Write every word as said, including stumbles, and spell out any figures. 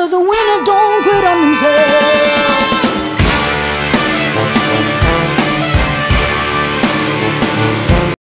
'Cause a winner don't quit on himself.